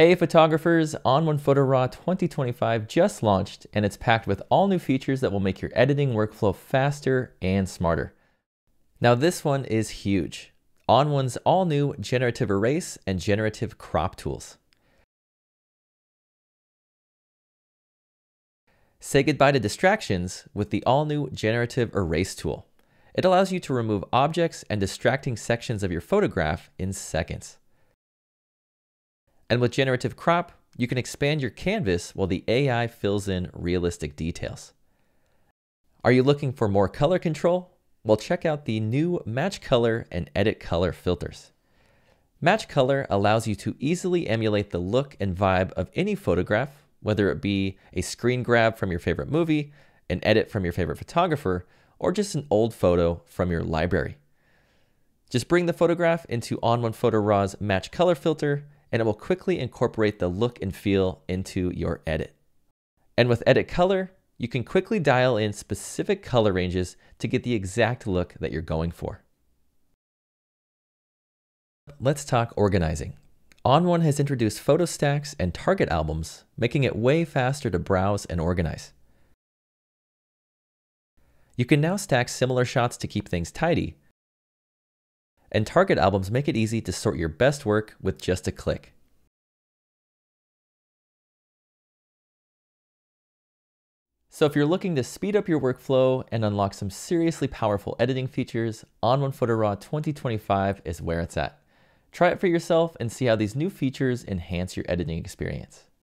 Hey photographers, ON1 Photo RAW 2025 just launched and it's packed with all new features that will make your editing workflow faster and smarter. Now this one is huge. ON1's all new generative erase and generative crop tools. Say goodbye to distractions with the all new generative erase tool. It allows you to remove objects and distracting sections of your photograph in seconds. And with generative crop, you can expand your canvas while the AI fills in realistic details. Are you looking for more color control? Well, check out the new match color and edit color filters. Match color allows you to easily emulate the look and vibe of any photograph, whether it be a screen grab from your favorite movie, an edit from your favorite photographer, or just an old photo from your library. Just bring the photograph into ON1 Photo RAW's match color filter and it will quickly incorporate the look and feel into your edit. And with edit color, you can quickly dial in specific color ranges to get the exact look that you're going for. Let's talk organizing. ON1 has introduced photo stacks and target albums, making it way faster to browse and organize. You can now stack similar shots to keep things tidy, and target albums make it easy to sort your best work with just a click. So if you're looking to speed up your workflow and unlock some seriously powerful editing features, ON1 Photo RAW 2025 is where it's at. Try it for yourself and see how these new features enhance your editing experience.